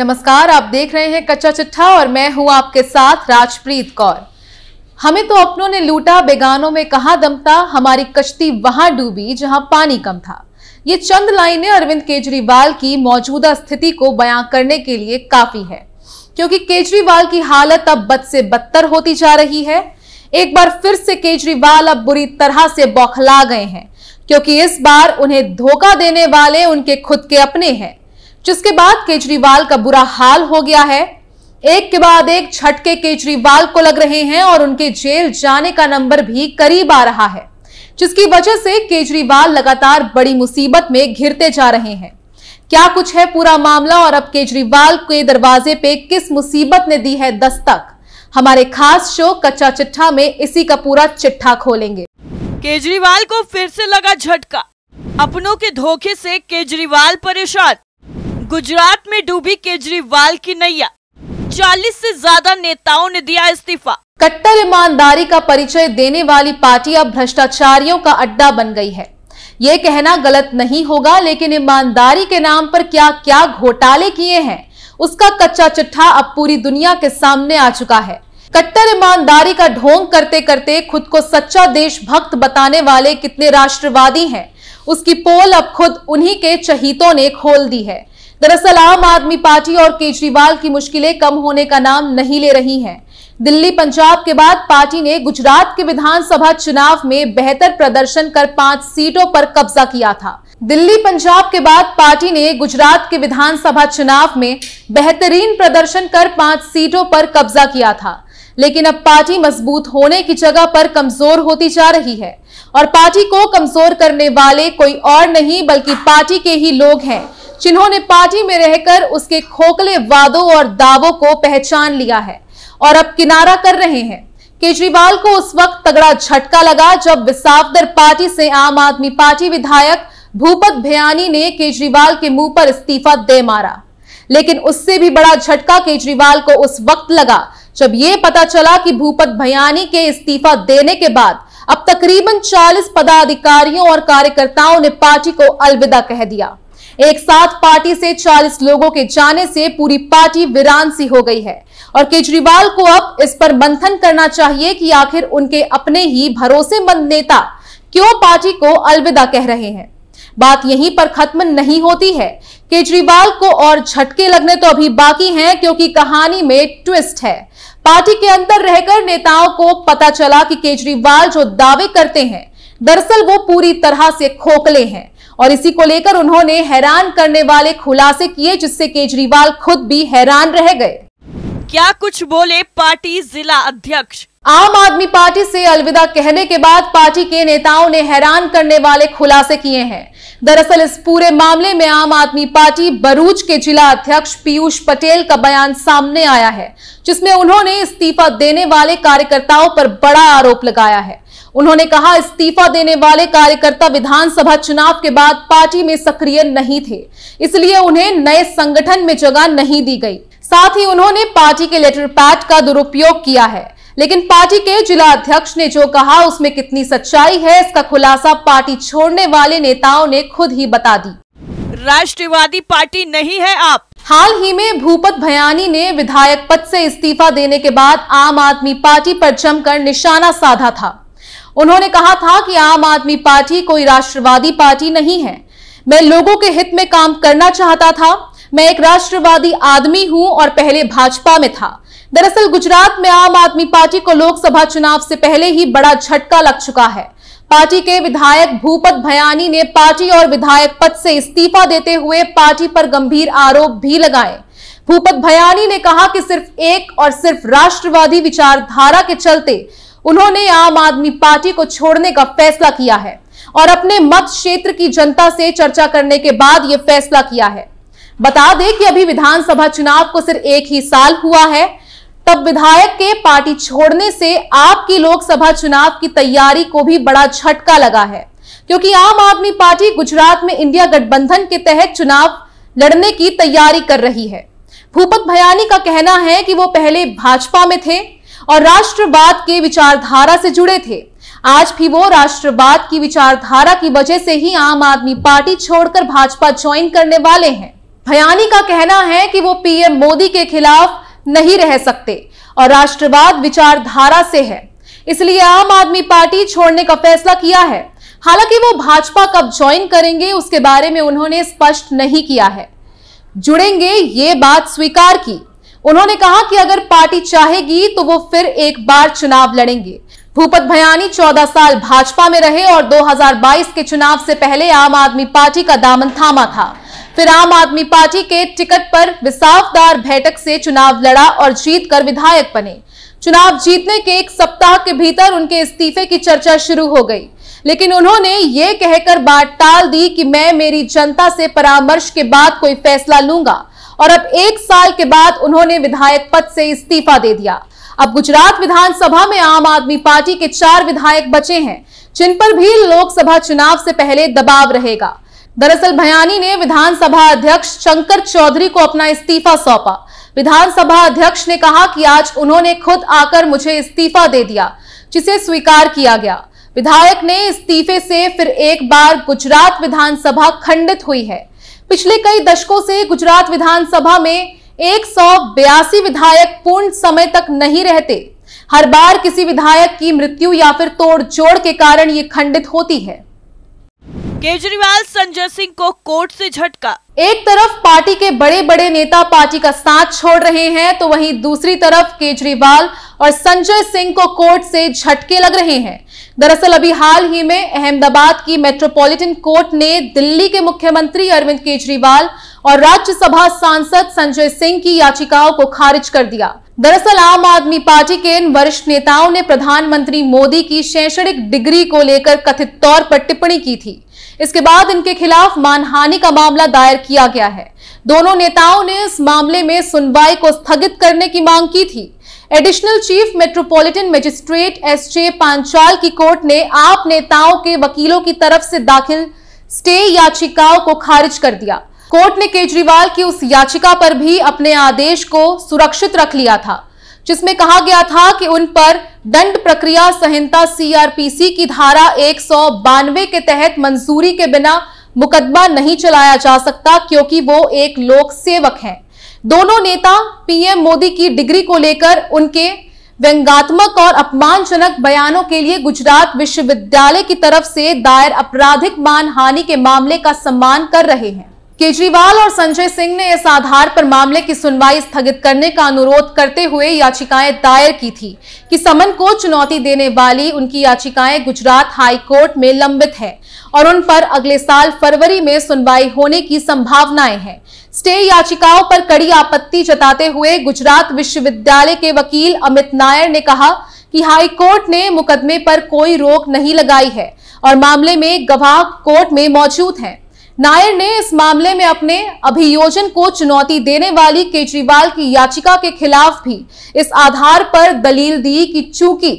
नमस्कार, आप देख रहे हैं कच्चा चिट्ठा और मैं हूं आपके साथ राजप्रीत कौर। हमें तो अपनों ने लूटा, बेगानों में कहां दम था, हमारी कश्ती वहां डूबी जहां पानी कम था। ये चंद लाइनें अरविंद केजरीवाल की मौजूदा स्थिति को बयां करने के लिए काफी है, क्योंकि केजरीवाल की हालत अब बद से बदतर होती जा रही है। एक बार फिर से केजरीवाल अब बुरी तरह से बौखला गए हैं, क्योंकि इस बार उन्हें धोखा देने वाले उनके खुद के अपने हैं, जिसके बाद केजरीवाल का बुरा हाल हो गया है। एक के बाद एक झटके केजरीवाल को लग रहे हैं और उनके जेल जाने का नंबर भी करीब आ रहा है, जिसकी वजह से केजरीवाल लगातार बड़ी मुसीबत में घिरते जा रहे हैं। क्या कुछ है पूरा मामला और अब केजरीवाल के दरवाजे पे किस मुसीबत ने दी है दस्तक, हमारे खास शो कच्चा चिट्ठा में इसी का पूरा चिट्ठा खोलेंगे। केजरीवाल को फिर से लगा झटका, अपनों के धोखे से केजरीवाल परेशान। गुजरात में डूबी केजरीवाल की नैया, 40 से ज्यादा नेताओं ने दिया इस्तीफा। कट्टर ईमानदारी का परिचय देने वाली पार्टी अब भ्रष्टाचारियों का अड्डा बन गई है। ये कहना गलत नहीं होगा, लेकिन ईमानदारी के नाम पर क्या क्या घोटाले किए हैं उसका कच्चा चिट्ठा अब पूरी दुनिया के सामने आ चुका है। कट्टर ईमानदारी का ढोंग करते करते खुद को सच्चा देशभक्त बताने वाले कितने राष्ट्रवादी हैं, उसकी पोल अब खुद उन्हीं के चहीतों ने खोल दी है। दरअसल आम आदमी पार्टी और केजरीवाल की मुश्किलें कम होने का नाम नहीं ले रही हैं। दिल्ली, पंजाब के बाद पार्टी ने गुजरात के विधानसभा चुनाव में बेहतर प्रदर्शन कर 5 सीटों पर कब्जा किया था। दिल्ली, पंजाब के बाद पार्टी ने गुजरात के विधानसभा चुनाव में बेहतरीन प्रदर्शन कर 5 सीटों पर कब्जा किया था, लेकिन अब पार्टी मजबूत होने की जगह पर कमजोर होती जा रही है। और पार्टी को कमजोर करने वाले कोई और नहीं बल्कि पार्टी के ही लोग हैं, जिन्होंने पार्टी में रहकर उसके खोखले वादों और दावों को पहचान लिया है और अब किनारा कर रहे हैं। केजरीवाल को उस वक्त तगड़ा झटका लगा जब विसावदर पार्टी से आम आदमी पार्टी विधायक भूपत भयानी ने केजरीवाल के मुंह पर इस्तीफा दे मारा, लेकिन उससे भी बड़ा झटका केजरीवाल को उस वक्त लगा जब ये पता चला कि भूपत भयानी के इस्तीफा देने के बाद अब तकरीबन 40 पदाधिकारियों और कार्यकर्ताओं ने पार्टी को अलविदा कह दिया। एक साथ पार्टी से 40 लोगों के जाने से पूरी पार्टी वीरान सी हो गई है और केजरीवाल को अब इस पर मंथन करना चाहिए कि आखिर उनके अपने ही भरोसेमंद नेता क्यों पार्टी को अलविदा कह रहे हैं। बात यहीं पर खत्म नहीं होती है, केजरीवाल को और झटके लगने तो अभी बाकी हैं, क्योंकि कहानी में ट्विस्ट है। पार्टी के अंदर रहकर नेताओं को पता चला कि केजरीवाल जो दावे करते हैं दरअसल वो पूरी तरह से खोखले हैं और इसी को लेकर उन्होंने हैरान करने वाले खुलासे किए, जिससे केजरीवाल खुद भी हैरान रह गए। क्या कुछ बोले पार्टी जिला अध्यक्ष। आम आदमी पार्टी से अलविदा कहने के बाद पार्टी के नेताओं ने हैरान करने वाले खुलासे किए हैं। दरअसल इस पूरे मामले में आम आदमी पार्टी भरूच के जिला अध्यक्ष पीयूष पटेल का बयान सामने आया है, जिसमें उन्होंने इस्तीफा देने वाले कार्यकर्ताओं पर बड़ा आरोप लगाया है। उन्होंने कहा, इस्तीफा देने वाले कार्यकर्ता विधानसभा चुनाव के बाद पार्टी में सक्रिय नहीं थे, इसलिए उन्हें नए संगठन में जगह नहीं दी गई। साथ ही उन्होंने पार्टी के लेटर पैड का दुरुपयोग किया है, लेकिन पार्टी के जिला अध्यक्ष ने जो कहा उसमें कितनी सच्चाई है इसका खुलासा पार्टी छोड़ने वाले नेताओं ने खुद ही बता दी। राष्ट्रवादी पार्टी नहीं है आप। हाल ही में भूपत भयानी ने विधायक पद से इस्तीफा देने के बाद आम आदमी पार्टी पर जमकर निशाना साधा था। उन्होंने कहा था कि आम आदमी पार्टी कोई राष्ट्रवादी पार्टी नहीं है, मैं लोगों के हित में काम करना चाहता था, मैं एक राष्ट्रवादी आदमी हूं और पहले भाजपा में था। दरअसल गुजरात में आम आदमी पार्टी को लोकसभा चुनाव से पहले ही बड़ा झटका लग चुका है। पार्टी के विधायक भूपत भयानी ने पार्टी और विधायक पद से इस्तीफा देते हुए पार्टी पर गंभीर आरोप भी लगाए। भूपत भयानी ने कहा कि सिर्फ एक और सिर्फ राष्ट्रवादी विचारधारा के चलते उन्होंने आम आदमी पार्टी को छोड़ने का फैसला किया है और अपने मत क्षेत्र की जनता से चर्चा करने के बाद यह फैसला किया है। बता दें कि अभी विधानसभा चुनाव को सिर्फ एक ही साल हुआ है, तब विधायक के पार्टी छोड़ने से आपकी लोकसभा चुनाव की तैयारी को भी बड़ा झटका लगा है, क्योंकि आम आदमी पार्टी गुजरात में इंडिया गठबंधन के तहत चुनाव लड़ने की तैयारी कर रही है। भूपत भयानी का कहना है कि वो पहले भाजपा में थे और राष्ट्रवाद के विचारधारा से जुड़े थे, आज भी वो राष्ट्रवाद की विचारधारा की वजह से ही आम आदमी पार्टी छोड़कर भाजपा ज्वाइन करने वाले हैं। भयानी का कहना है कि वो पीएम मोदी के खिलाफ नहीं रह सकते और राष्ट्रवाद विचारधारा से है, इसलिए आम आदमी पार्टी छोड़ने का फैसला किया है। हालांकि वो भाजपा कब ज्वाइन करेंगे उसके बारे में उन्होंने स्पष्ट नहीं किया है। जुड़ेंगे ये बात स्वीकार की। उन्होंने कहा कि अगर पार्टी चाहेगी तो वो फिर एक बार चुनाव लड़ेंगे। भूपत भयानी 14 साल भाजपा में रहे और 2022 के चुनाव से पहले आम आदमी पार्टी का दामन थामा था। फिर आम आदमी पार्टी के टिकट पर विसावदार बैठक से चुनाव लड़ा और जीत कर विधायक बने। चुनाव जीतने के एक सप्ताह के भीतर उनके इस्तीफे की चर्चा शुरू हो गई, लेकिन उन्होंने ये कहकर बात टाल दी कि मैं मेरी जनता से परामर्श के बाद कोई फैसला लूंगा, और अब एक साल के बाद उन्होंने विधायक पद से इस्तीफा दे दिया। अब गुजरात विधानसभा में आम आदमी पार्टी के 4 विधायक बचे हैं, जिन पर भी लोकसभा चुनाव से पहले दबाव रहेगा। दरअसल भयानी ने विधानसभा अध्यक्ष शंकर चौधरी को अपना इस्तीफा सौंपा। विधानसभा अध्यक्ष ने कहा कि आज उन्होंने खुद आकर मुझे इस्तीफा दे दिया, जिसे स्वीकार किया गया। विधायक ने इस्तीफे से फिर एक बार गुजरात विधानसभा खंडित हुई है। पिछले कई दशकों से गुजरात विधानसभा में 182 विधायक पूर्ण समय तक नहीं रहते। हर बार किसी विधायक की मृत्यु या फिर तोड़ जोड़ के कारण ये खंडित होती है। केजरीवाल संजय सिंह को कोर्ट से झटका। एक तरफ पार्टी के बड़े बड़े नेता पार्टी का साथ छोड़ रहे हैं, तो वहीं दूसरी तरफ केजरीवाल और संजय सिंह को कोर्ट से झटके लग रहे हैं। दरअसल अभी हाल ही में अहमदाबाद की मेट्रोपॉलिटन कोर्ट ने दिल्ली के मुख्यमंत्री अरविंद केजरीवाल और राज्यसभा सांसद संजय सिंह की याचिकाओं को खारिज कर दिया। दरअसल आम आदमी पार्टी के इन वरिष्ठ नेताओं ने प्रधानमंत्री मोदी की शैक्षणिक डिग्री को लेकर कथित तौर पर टिप्पणी की थी। इसके बाद इनके खिलाफ मानहानि का मामला दायर किया गया है। दोनों नेताओं ने इस मामले में सुनवाई को स्थगित करने की मांग की थी। Additional chief metropolitan magistrate SJ Panchal की कोर्ट ने आप नेताओं के वकीलों की तरफ से दाखिल स्टे याचिकाओं को खारिज कर दिया। कोर्ट ने केजरीवाल की उस याचिका पर भी अपने आदेश को सुरक्षित रख लिया था, जिसमें कहा गया था कि उन पर दंड प्रक्रिया संहिता CRPC की धारा 192 के तहत मंजूरी के बिना मुकदमा नहीं चलाया जा सकता, क्योंकि वो एक लोक सेवक हैं। दोनों नेता पीएम मोदी की डिग्री को लेकर उनके व्यंग्यात्मक और अपमानजनक बयानों के लिए गुजरात विश्वविद्यालय की तरफ से दायर आपराधिक मानहानि के मामले का सम्मान कर रहे हैं। केजरीवाल और संजय सिंह ने इस आधार पर मामले की सुनवाई स्थगित करने का अनुरोध करते हुए याचिकाएं दायर की थी कि समन को चुनौती देने वाली उनकी याचिकाएं गुजरात हाई कोर्ट में लंबित हैं और उन पर अगले साल फरवरी में सुनवाई होने की संभावनाएं हैं। स्टे याचिकाओं पर कड़ी आपत्ति जताते हुए गुजरात विश्वविद्यालय के वकील अमित नायर ने कहा कि हाई कोर्ट ने मुकदमे पर कोई रोक नहीं लगाई है और मामले में गवाह कोर्ट में मौजूद हैं। नायर ने इस मामले में अपने अभियोजन को चुनौती देने वाली केजरीवाल की याचिका के खिलाफ भी इस आधार पर दलील दी कि चूंकि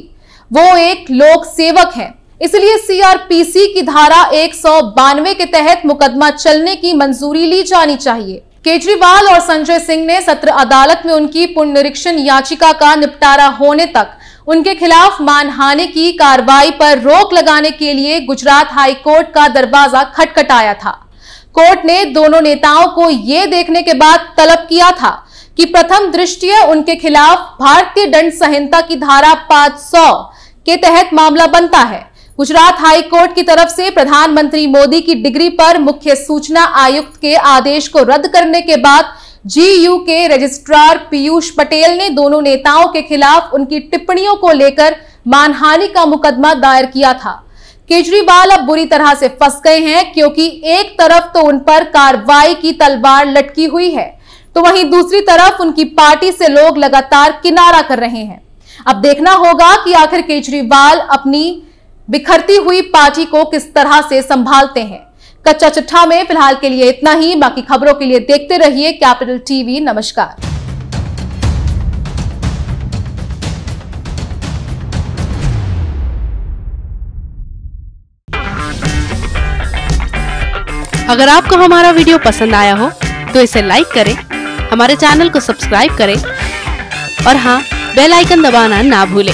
वो एक लोक सेवक हैं, इसलिए CRPC की धारा 192 के तहत मुकदमा चलने की मंजूरी ली जानी चाहिए। केजरीवाल और संजय सिंह ने सत्र अदालत में उनकी पुनरीक्षण याचिका का निपटारा होने तक उनके खिलाफ मानहानि की कार्रवाई पर रोक लगाने के लिए गुजरात हाईकोर्ट का दरवाजा खटखटाया था। कोर्ट ने दोनों नेताओं को यह देखने के बाद तलब किया था कि प्रथम दृष्टया उनके खिलाफ भारतीय दंड संहिता की धारा 500 के तहत मामला बनता है। गुजरात हाई कोर्ट की तरफ से प्रधानमंत्री मोदी की डिग्री पर मुख्य सूचना आयुक्त के आदेश को रद्द करने के बाद GU के रजिस्ट्रार पीयूष पटेल ने दोनों नेताओं के खिलाफ उनकी टिप्पणियों को लेकर मानहानि का मुकदमा दायर किया था। केजरीवाल अब बुरी तरह से फंस गए हैं, क्योंकि एक तरफ तो उन पर कार्रवाई की तलवार लटकी हुई है, तो वहीं दूसरी तरफ उनकी पार्टी से लोग लगातार किनारा कर रहे हैं। अब देखना होगा कि आखिर केजरीवाल अपनी बिखरती हुई पार्टी को किस तरह से संभालते हैं। कच्चा चिट्ठा में फिलहाल के लिए इतना ही। बाकी खबरों के लिए देखते रहिए कैपिटल टीवी। नमस्कार। अगर आपको हमारा वीडियो पसंद आया हो तो इसे लाइक करें, हमारे चैनल को सब्सक्राइब करें और हाँ, बेल आइकन दबाना ना भूलें,